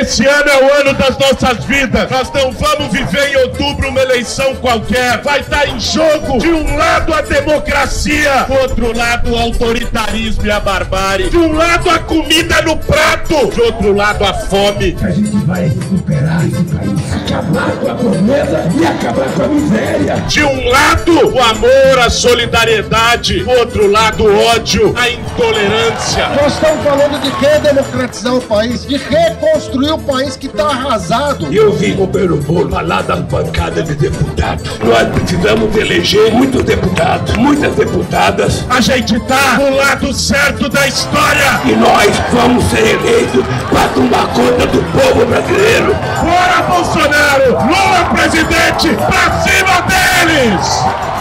Esse ano é o ano das nossas vidas. Nós não vamos viver em outubro uma eleição qualquer. Vai estar em jogo, de um lado, a democracia, do outro lado, o autoritarismo e a barbárie. De um lado, a comida no prato, de outro lado, a fome. A gente vai recuperar esse país, acabar com a pobreza e acabar com a miséria. De um lado, o amor, a solidariedade, do outro lado, o ódio, a intolerância. Nós estamos falando de quê? Democratizar o país, de reconstruir o país que está arrasado. Eu vi o Pedro Bolo falar da bancada de deputado. Nós precisamos eleger muitos deputados, muitas deputadas. A gente está no lado certo da história. E nós vamos ser eleitos para tomar conta do povo brasileiro. Fora Bolsonaro! Lula presidente! Pra cima deles!